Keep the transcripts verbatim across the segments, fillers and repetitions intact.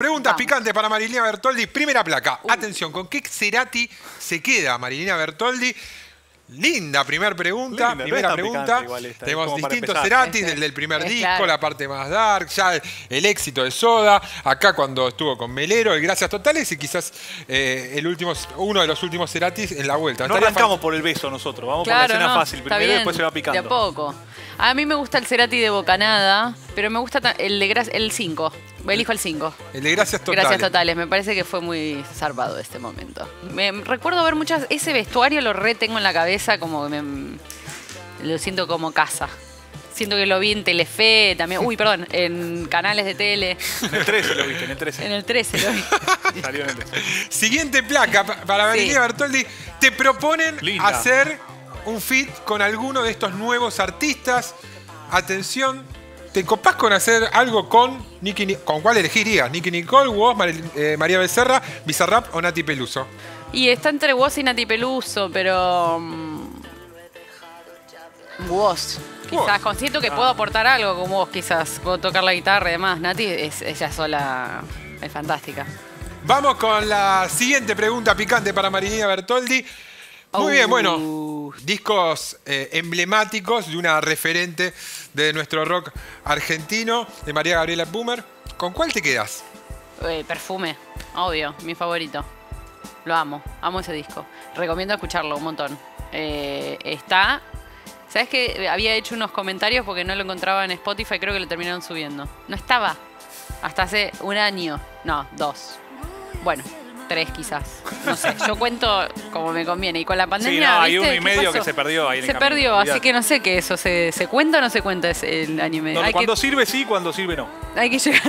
Preguntas Vamos. picantes para Marilina Bertoldi. Primera placa. Uh. Atención, ¿con qué Cerati se queda Marilina Bertoldi? Linda primera pregunta. Linda, primera no pregunta. Esta, Tenemos distintos Cerati, este. del, del primer es disco, claro. la parte más dark, ya el, el éxito de Soda. Acá cuando estuvo con Melero, el Gracias Totales y quizás eh, el último, uno de los últimos Ceratis en la vuelta. No Estaría arrancamos por el beso nosotros, vamos claro, por la escena no, fácil primero bien, y después se va picando. De a poco. A mí me gusta el Cerati de Bocanada, pero me gusta el de el cinco. Elijo el cinco. El de Gracias Totales. Gracias Totales. Me parece que fue muy zarpado este momento. Me, recuerdo ver muchas... Ese vestuario lo re tengo en la cabeza, como que me... Lo siento como casa. Siento que lo vi en Telefe también. Uy, perdón, en canales de tele. En el trece lo viste, en el trece. En el trece lo vi. Salió en el trece. Siguiente placa para Marilina sí. Bertoldi. Te proponen Linda. hacer un feat con alguno de estos nuevos artistas. Atención... ¿Te copás con hacer algo con Nicki? ¿Con cuál elegirías? ¿Nicki Nicole, vos, Mar, eh, María Becerra, Bizarrap o Nati Peluso? Y está entre vos y Nati Peluso, pero... Um, vos. Quizás, consiento que ah. puedo aportar algo con vos, quizás. Puedo tocar la guitarra y demás. Nati, es, ella sola es fantástica. Vamos con la siguiente pregunta picante para Marilina Bertoldi. Muy oh. bien, bueno... Discos eh, emblemáticos de una referente de nuestro rock argentino, de María Gabriela Boomer. ¿Con cuál te quedas? Eh, perfume, obvio, mi favorito. Lo amo, amo ese disco. Recomiendo escucharlo un montón. Eh, está... ¿Sabes qué? Había hecho unos comentarios porque no lo encontraba en Spotify, creo que lo terminaron subiendo. No estaba. Hasta hace un año. No, dos. Bueno. Tres quizás, no sé, yo cuento como me conviene y con la pandemia... Sí, no, hay uno y medio que se perdió ahí en el camino. Se perdió, así que no sé qué eso, ¿se, se cuenta o no se cuenta el año y medio? No, cuando que... sirve sí, cuando sirve no. Hay que llegar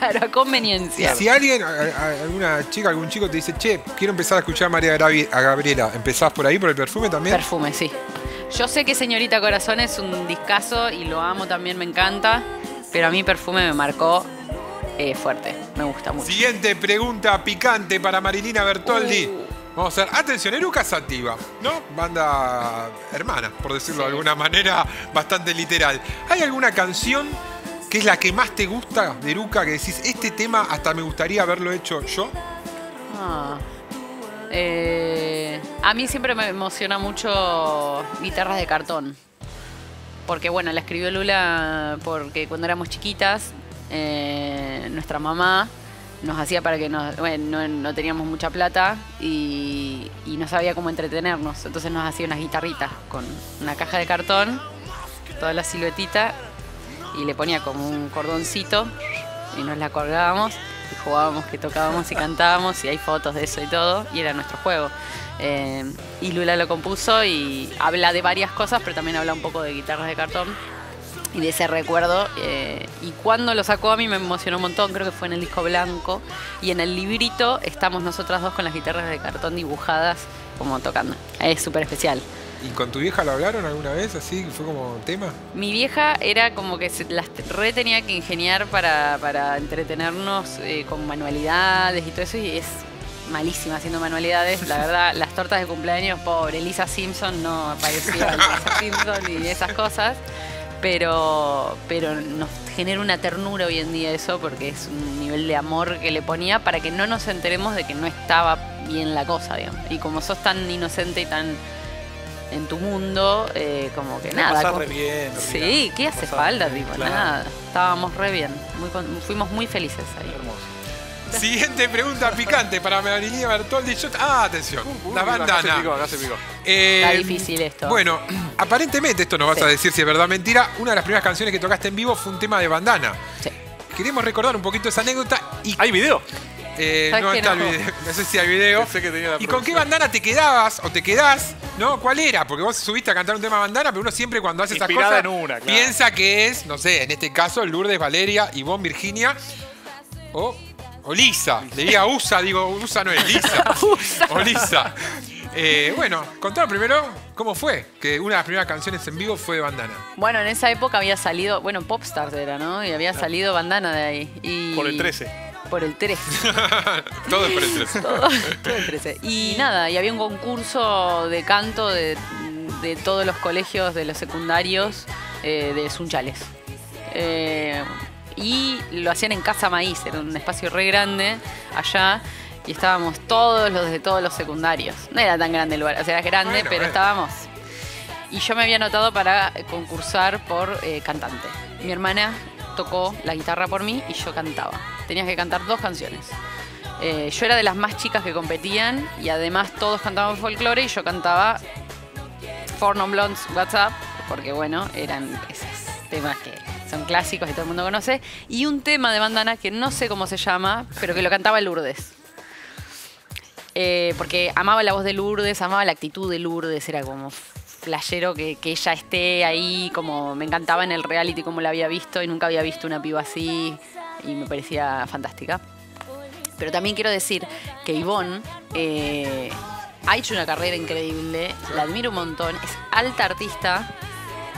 a la conveniencia. Si alguien, alguna chica, algún chico te dice, che, quiero empezar a escuchar a María Gabriela, ¿empezás por ahí, por el perfume también? Perfume, sí. Yo sé que Señorita Corazón es un discazo y lo amo también, me encanta, pero a mí perfume me marcó... Eh, fuerte, me gusta mucho. Siguiente pregunta picante para Marilina Bertoldi. Uh. Vamos a ver, atención, Eruca Sativa, ¿no? Banda hermana, por decirlo sí. de alguna manera bastante literal. ¿Hay alguna canción que es la que más te gusta de Eruca? Que decís, este tema hasta me gustaría haberlo hecho yo. Ah. Eh, a mí siempre me emociona mucho Guitarras de Cartón. Porque bueno, la escribió Lula porque cuando éramos chiquitas... Eh, nuestra mamá nos hacía para que nos, bueno, no, no teníamos mucha plata y, y no sabía cómo entretenernos, entonces nos hacía unas guitarritas con una caja de cartón, toda la siluetita, y le ponía como un cordoncito y nos la colgábamos y jugábamos, que tocábamos y cantábamos, y hay fotos de eso y todo, y era nuestro juego. Eh, y Lula lo compuso y habla de varias cosas, pero también habla un poco de Guitarras de Cartón y de ese recuerdo, eh, y cuando lo sacó a mí me emocionó un montón, creo que fue en el disco blanco, y en el librito estamos nosotras dos con las guitarras de cartón dibujadas como tocando, es súper especial. ¿Y con tu vieja lo hablaron alguna vez así? ¿Fue como tema? Mi vieja era como que se las re tenía que ingeniar para, para entretenernos eh, con manualidades y todo eso, y es malísima haciendo manualidades, la verdad. Las tortas de cumpleaños, pobre, Lisa Simpson no parecía Lisa Simpson y esas cosas. Pero, pero nos genera una ternura hoy en día eso, porque es un nivel de amor que le ponía para que no nos enteremos de que no estaba bien la cosa, digamos. Y como sos tan inocente y tan en tu mundo, eh, como que nada. Pasar re bien. Sí, ¿qué hace falta? Tipo, nada. Estábamos re bien. Muy, fuimos muy felices ahí. Hermoso. Siguiente pregunta picante para Marilina Bertoldi. Ah, atención. Uh, uh, la bandana. La se picó, la se picó. Eh, Está difícil esto. Bueno, aparentemente, esto nos vas sí. a decir si es verdad o mentira, una de las primeras canciones que tocaste en vivo fue un tema de Bandana. Sí. Queremos recordar un poquito esa anécdota. Y... ¿Hay video? Eh, no está no? el video. No sé si hay video. Pensé que tenía la ¿Y producción. con qué bandana te quedabas o te quedás? ¿No? ¿Cuál era? Porque vos subiste a cantar un tema de Bandana, pero uno siempre cuando hace Inspirada esas cosas en una, claro. piensa que es, no sé, en este caso, Lourdes, Valeria, Ivonne, Virginia o... Olisa, le diga Usa, digo, Usa no es Lisa. Olisa. Eh, bueno, contame primero cómo fue que una de las primeras canciones en vivo fue de Bandana. Bueno, en esa época había salido, bueno, Popstars era, ¿no? Y había salido Bandana de ahí. Y... Por el trece. Por el trece. Todo es por el trece. Todo, todo el trece. Y nada, y había un concurso de canto de, de todos los colegios, de los secundarios, eh, de Sunchales. Eh, y lo hacían en Casa Maíz, era un espacio re grande allá, y estábamos todos los de todos los secundarios. No era tan grande el lugar, o sea, era grande, bueno, pero bueno, estábamos. Y yo me había anotado para concursar por eh, cantante. Mi hermana tocó la guitarra por mí y yo cantaba. Tenías que cantar dos canciones. Eh, yo era de las más chicas que competían y además todos cantaban folclore y yo cantaba Four Non Blondes, WhatsApp, porque bueno, eran esos temas que son clásicos y todo el mundo conoce. Y un tema de Bandana que no sé cómo se llama, pero que lo cantaba Lourdes. Eh, porque amaba la voz de Lourdes, amaba la actitud de Lourdes, era como flashero que, que ella esté ahí, como me encantaba en el reality como la había visto y nunca había visto una piba así y me parecía fantástica. Pero también quiero decir que Ivonne eh, ha hecho una carrera increíble, la admiro un montón, es alta artista,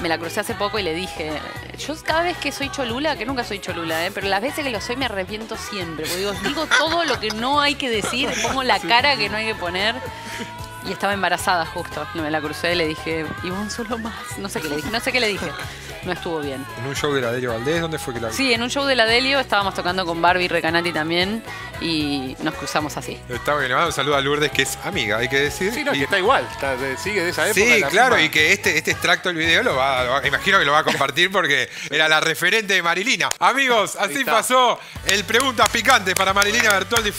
me la crucé hace poco y le dije, yo cada vez que soy cholula, que nunca soy cholula, eh, pero las veces que lo soy me arrepiento siempre, porque digo, digo todo lo que no hay que decir, pongo la cara que no hay que poner. Y estaba embarazada justo, me la crucé y le dije, Ivonne, solo más, no sé qué le dije, no sé qué le dije. No estuvo bien. ¿En un show de La Delio Valdés? ¿Dónde fue que la vi? Sí, en un show de La Delio estábamos tocando con Barbie y Recanati también y nos cruzamos así. Está bien, un saludo a Lourdes, que es amiga, hay que decir. Sí, no, y... que está igual, está, sigue de esa época. Sí, claro, misma. Y que este, este extracto del video lo va, lo va, imagino que lo va a compartir porque era la referente de Marilina. Amigos, así pasó el Preguntas Picantes para Marilina Bertoldi.